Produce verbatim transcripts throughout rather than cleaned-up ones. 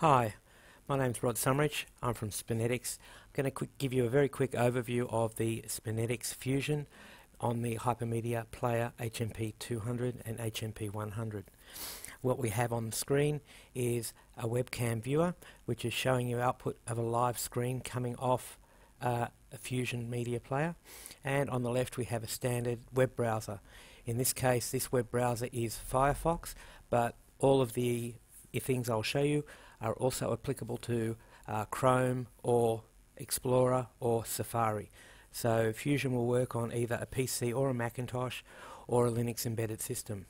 Hi, my name's Rod Sumridge. I'm from SpinetiX. I'm going to quick give you a very quick overview of the SpinetiX Fusion on the Hypermedia Player H M P two hundred and H M P one hundred. What we have on the screen is a webcam viewer, which is showing you output of a live screen coming off uh, a Fusion media player. And on the left we have a standard web browser. In this case, this web browser is Firefox, but all of the things I'll show you are also applicable to uh, Chrome or Explorer or Safari. So Fusion will work on either a P C or a Macintosh or a Linux embedded system.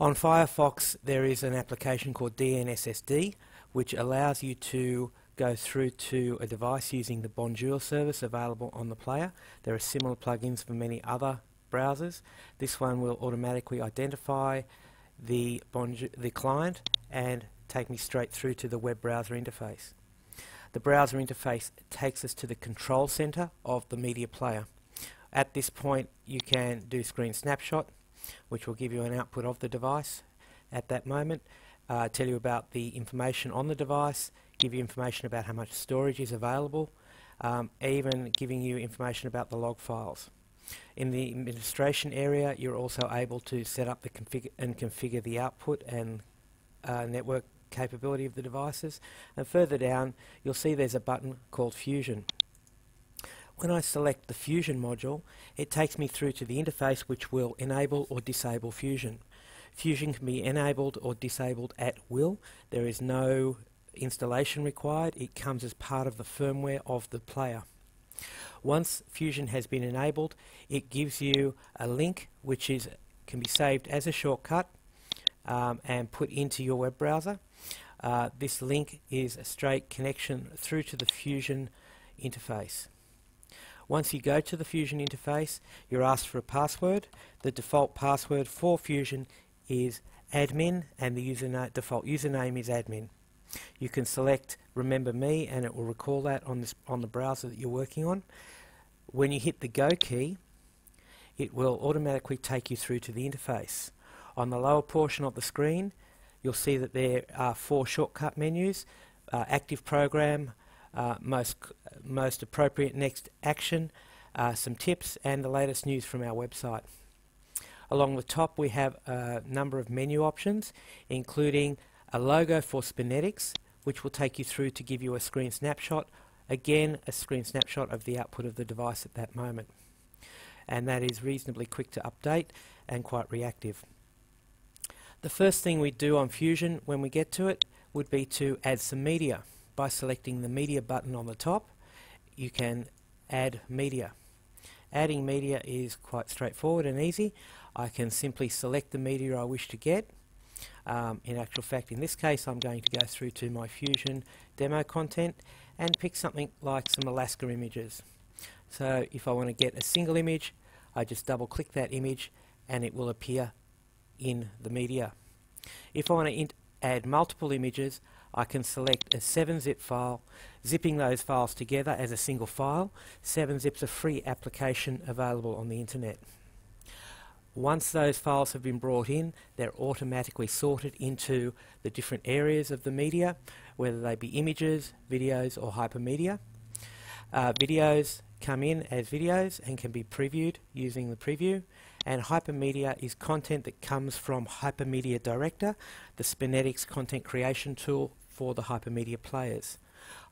On Firefox there is an application called D N S S D, which allows you to go through to a device using the Bonjour service available on the player. There are similar plugins for many other browsers. This one will automatically identify the, Bonjour, the client and take me straight through to the web browser interface. The browser interface takes us to the control center of the media player. At this point you can do screen snapshot, which will give you an output of the device at that moment, uh, tell you about the information on the device, give you information about how much storage is available, um, even giving you information about the log files. In the administration area you're also able to set up the config and configure the output and uh, network capability of the devices, and further down you'll see there's a button called Fusion. When I select the Fusion module, it takes me through to the interface which will enable or disable Fusion. Fusion can be enabled or disabled at will. There is no installation required. It comes as part of the firmware of the player. Once Fusion has been enabled, it gives you a link which is can be saved as a shortcut Um, and put into your web browser. Uh, this link is a straight connection through to the Fusion interface. Once you go to the Fusion interface, you're asked for a password. The default password for Fusion is admin, and the username, default username is admin. You can select Remember Me, and it will recall that on, this, on the browser that you're working on. When you hit the Go key, it will automatically take you through to the interface. On the lower portion of the screen you'll see that there are four shortcut menus: uh, active program, uh, most, most appropriate next action, uh, some tips and the latest news from our website. Along the top we have a number of menu options, including a logo for SpinetiX, which will take you through to give you a screen snapshot, again a screen snapshot of the output of the device at that moment, and that is reasonably quick to update and quite reactive. The first thing we do on Fusion when we get to it would be to add some media. By selecting the media button on the top, you can add media. Adding media is quite straightforward and easy. I can simply select the media I wish to get. Um, in actual fact, in this case I'm going to go through to my Fusion demo content and pick something like some Alaska images. So if I want to get a single image, I just double click that image and it will appear in the media. If I want to add multiple images, I can select a seven zip file, zipping those files together as a single file. seven zip's a free application available on the internet. Once those files have been brought in, they're automatically sorted into the different areas of the media, whether they be images, videos or hypermedia. Uh, videos come in as videos and can be previewed using the preview, and hypermedia is content that comes from Hypermedia Director, the SpinetiX content creation tool for the Hypermedia players.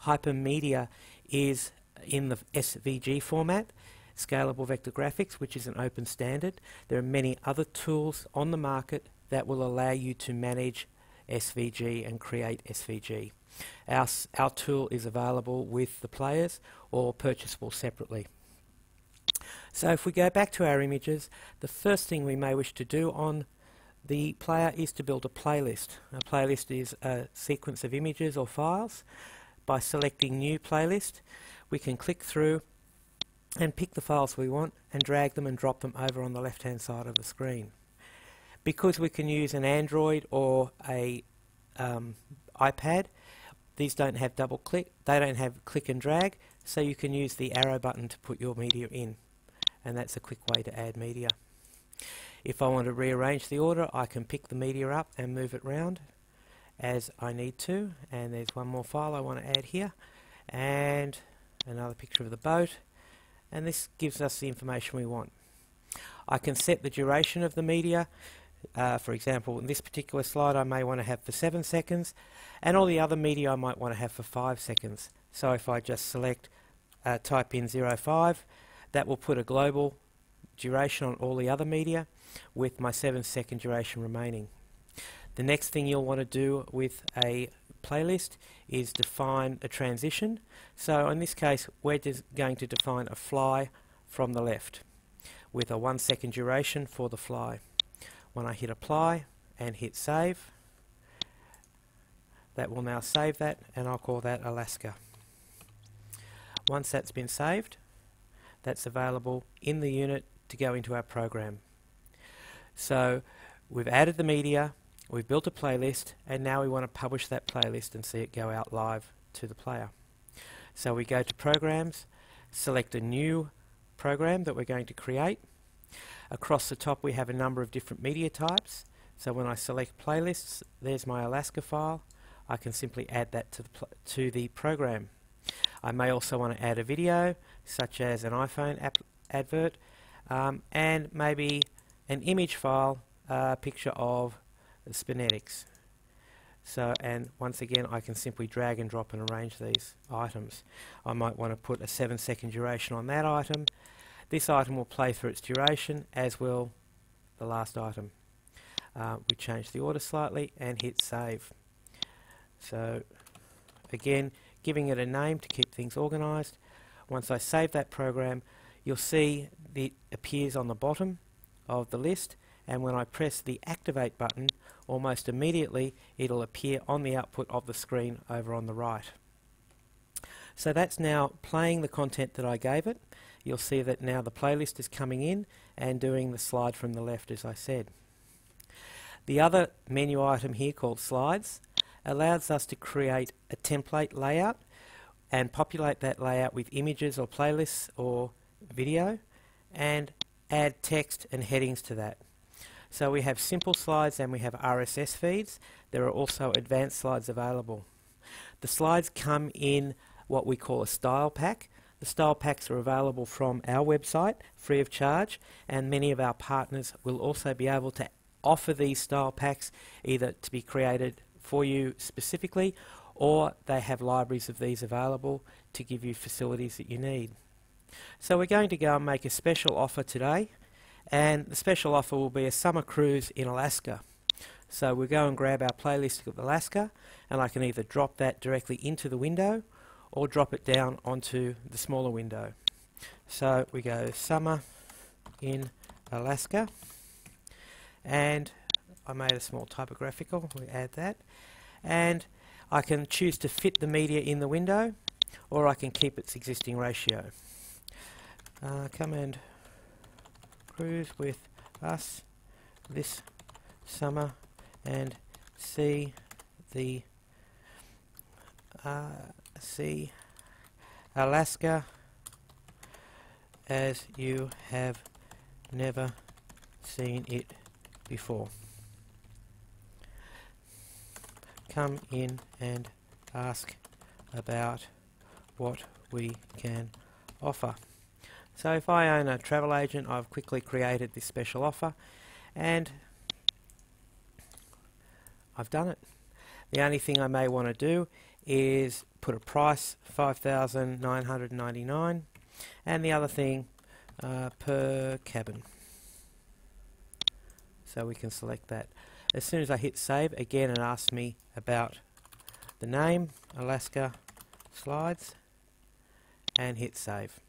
Hypermedia is in the S V G format, Scalable Vector Graphics, which is an open standard. There are many other tools on the market that will allow you to manage S V G and create S V G. Our, our tool is available with the players or purchasable separately. So if we go back to our images, the first thing we may wish to do on the player is to build a playlist. A playlist is a sequence of images or files. By selecting New Playlist, we can click through and pick the files we want and drag them and drop them over on the left hand side of the screen. Because we can use an Android or a um, iPad, these don't have double click, they don't have click and drag, so you can use the arrow button to put your media in, and that's a quick way to add media. If I want to rearrange the order, I can pick the media up and move it round, as I need to, and there's one more file I want to add here, and another picture of the boat, and this gives us the information we want. I can set the duration of the media. Uh, for example, in this particular slide I may want to have for seven seconds, and all the other media I might want to have for five seconds. So if I just select, uh, type in zero five, that will put a global duration on all the other media with my seven second duration remaining. The next thing you'll want to do with a playlist is define a transition. So in this case we're just going to define a fly from the left with a one second duration for the fly. When I hit apply and hit save, that will now save that, and I'll call that Alaska. Once that's been saved, that's available in the unit to go into our program. So we've added the media, we've built a playlist, and now we want to publish that playlist and see it go out live to the player. So we go to Programs, select a new program that we're going to create. Across the top we have a number of different media types, so when I select Playlists, there's my Alaska file. I can simply add that to the, pl to the program. I may also want to add a video, such as an iPhone app advert, um, and maybe an image file, a uh, picture of SpinetiX. So, and once again I can simply drag and drop and arrange these items. I might want to put a seven second duration on that item. This item will play through its duration, as will the last item. Uh, we change the order slightly and hit save. So again, giving it a name to keep things organized. Once I save that program, you'll see it appears on the bottom of the list, and when I press the activate button, almost immediately it'll appear on the output of the screen over on the right. So that's now playing the content that I gave it. You'll see that now the playlist is coming in and doing the slide from the left, as I said. The other menu item here called Slides allows us to create a template layout and populate that layout with images or playlists or video, and add text and headings to that. So we have simple slides and we have R S S feeds. There are also advanced slides available. The slides come in what we call a style pack. The style packs are available from our website free of charge, and many of our partners will also be able to offer these style packs either to be created for you specifically, or they have libraries of these available to give you facilities that you need. So we're going to go and make a special offer today, and the special offer will be a summer cruise in Alaska. So we'll go and grab our playlist of Alaska, and I can either drop that directly into the window or drop it down onto the smaller window. So we go summer in Alaska, and I made a small typographical, we add that, and I can choose to fit the media in the window, or I can keep its existing ratio. Uh, come and cruise with us this summer and see the uh, see Alaska as you have never seen it before. Come in and ask about what we can offer. So if I own a travel agent, I've quickly created this special offer, and I've done it. The only thing I may want to do is put a price, five thousand nine hundred ninety-nine dollars, and the other thing, uh, per cabin. So we can select that. As soon as I hit save, again it asks me about the name, Alaska Slides, and hit save.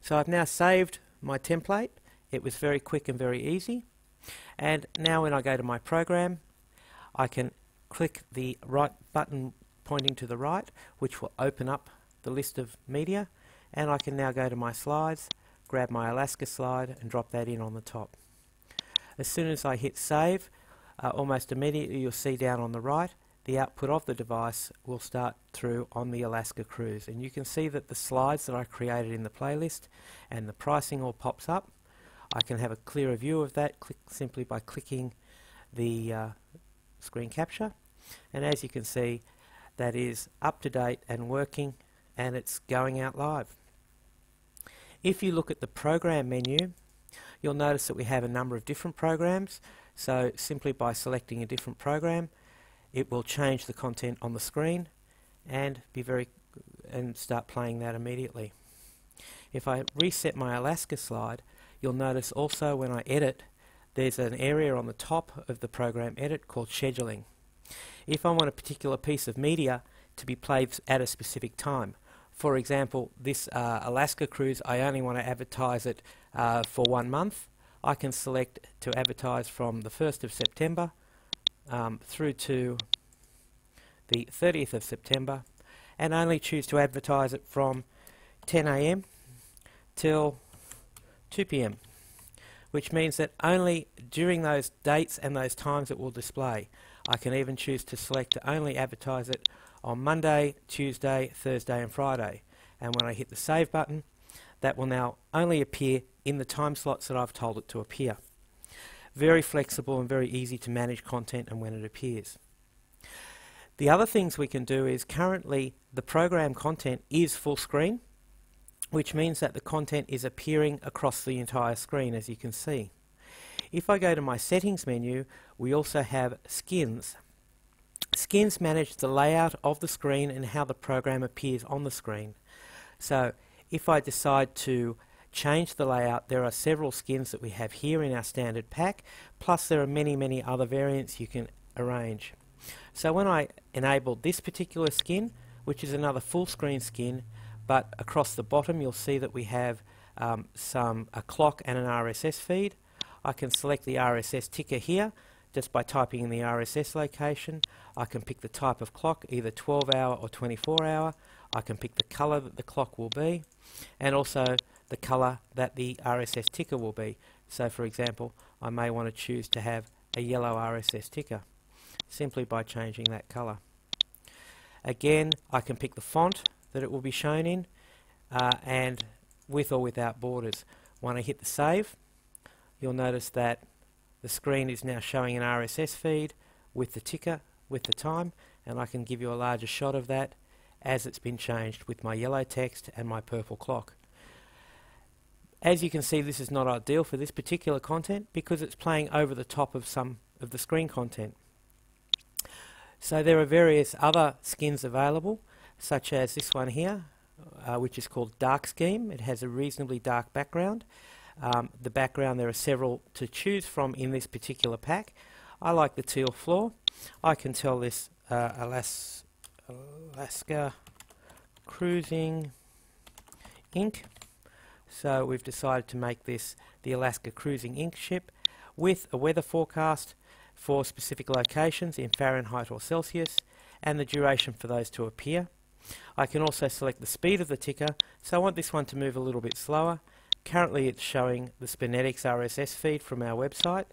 So I've now saved my template. It was very quick and very easy, and now when I go to my program, I can click the right button pointing to the right, which will open up the list of media, and I can now go to my slides, grab my Alaska slide and drop that in on the top. As soon as I hit save, uh, almost immediately you'll see down on the right the output of the device will start through on the Alaska cruise, and you can see that the slides that I created in the playlist and the pricing all pops up. I can have a clearer view of that click simply by clicking the uh, screen capture, And as you can see, that is up to date and working, and it's going out live. If you look at the program menu, you'll notice that we have a number of different programs. So simply by selecting a different program, it will change the content on the screen and be very and start playing that immediately. If I reset my Alaska slide, you'll notice also when I edit, there's an area on the top of the program edit called scheduling. If I want a particular piece of media to be played at a specific time, for example, this uh, Alaska cruise, I only want to advertise it uh, for one month. I can select to advertise from the first of September um, through to the thirtieth of September, and only choose to advertise it from ten A M till two P M, which means that only during those dates and those times it will display. I can even choose to select to only advertise it on Monday, Tuesday, Thursday and Friday, and when I hit the save button, that will now only appear in the time slots that I've told it to appear. Very flexible and very easy to manage content and when it appears. The other things we can do is currently the program content is full screen, which means that the content is appearing across the entire screen, as you can see. If I go to my settings menu, we also have skins. Skins manage the layout of the screen and how the program appears on the screen. So if I decide to change the layout, there are several skins that we have here in our standard pack, plus there are many, many other variants you can arrange. So when I enabled this particular skin, which is another full screen skin, but across the bottom you'll see that we have um, some a clock and an R S S feed. I can select the R S S ticker here just by typing in the R S S location. I can pick the type of clock, either twelve hour or twenty-four hour. I can pick the colour that the clock will be, and also the colour that the R S S ticker will be. So for example, I may want to choose to have a yellow R S S ticker, simply by changing that colour. Again, I can pick the font that it will be shown in, uh, and with or without borders. When I hit the save, you'll notice that the screen is now showing an R S S feed with the ticker, with the time, and I can give you a larger shot of that as it's been changed with my yellow text and my purple clock. As you can see, this is not ideal for this particular content because it's playing over the top of some of the screen content. So there are various other skins available, such as this one here, uh, which is called Dark Scheme. It has a reasonably dark background. Um, the background, there are several to choose from in this particular pack. I like the teal floor. I can tell this uh, Alas Alaska Cruising Incorporated. So we've decided to make this the Alaska Cruising Incorporated ship with a weather forecast for specific locations in Fahrenheit or Celsius and the duration for those to appear. I can also select the speed of the ticker, so I want this one to move a little bit slower. Currently it's showing the SpinetiX R S S feed from our website,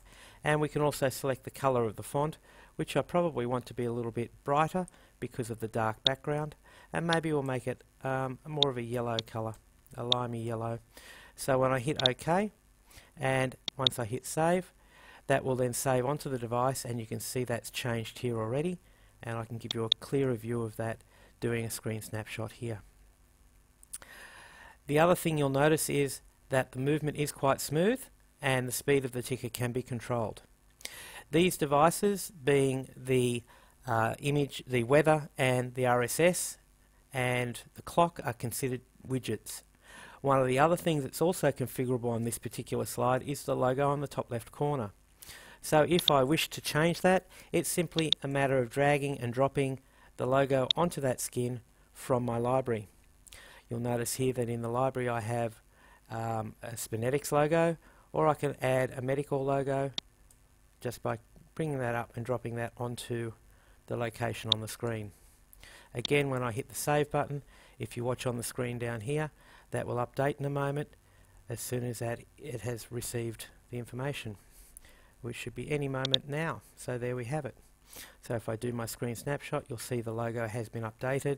and we can also select the colour of the font, which I probably want to be a little bit brighter because of the dark background, and maybe we'll make it um, more of a yellow colour, a limey yellow. So when I hit OK, and once I hit save, that will then save onto the device, and you can see that's changed here already, and I can give you a clearer view of that doing a screen snapshot here. The other thing you'll notice is that the movement is quite smooth and the speed of the ticker can be controlled. These devices, being the uh, image, the weather and the R S S and the clock, are considered widgets. One of the other things that's also configurable on this particular slide is the logo on the top left corner. So if I wish to change that, it's simply a matter of dragging and dropping the logo onto that skin from my library. You'll notice here that in the library I have Um, a SpinetiX logo, or I can add a medical logo just by bringing that up and dropping that onto the location on the screen. Again, when I hit the save button, if you watch on the screen down here, that will update in a moment as soon as that it has received the information, which should be any moment now. So there we have it. So if I do my screen snapshot, you'll see the logo has been updated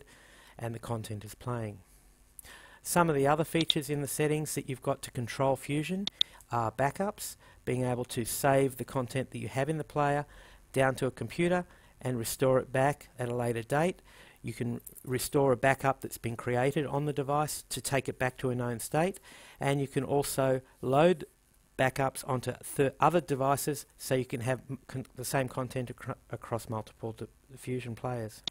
and the content is playing. Some of the other features in the settings that you've got to control Fusion are backups, being able to save the content that you have in the player down to a computer and restore it back at a later date. You can restore a backup that's been created on the device to take it back to a known state, and you can also load backups onto th other devices so you can have con the same content acro across multiple Fusion players.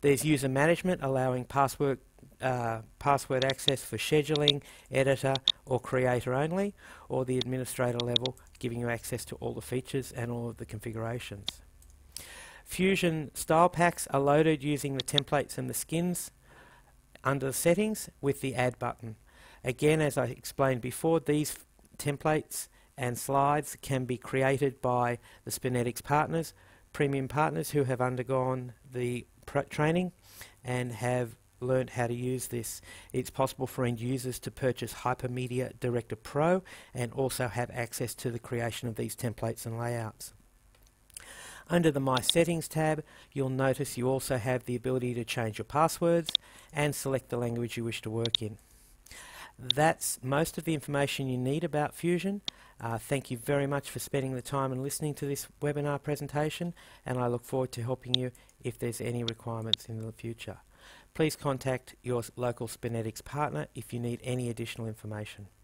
There's user management, allowing password, uh, password access for scheduling, editor or creator only, or the administrator level, giving you access to all the features and all of the configurations. Fusion style packs are loaded using the templates and the skins under the settings with the add button. Again, as I explained before, these templates and slides can be created by the SpinetiX partners, premium partners who have undergone the pr training and have learned how to use this. It's possible for end users to purchase Hypermedia Director Pro and also have access to the creation of these templates and layouts. Under the My Settings tab, you'll notice you also have the ability to change your passwords and select the language you wish to work in. That's most of the information you need about Fusion. Uh, thank you very much for spending the time and listening to this webinar presentation, and I look forward to helping you if there's any requirements in the future. Please contact your local SpinetiX partner if you need any additional information.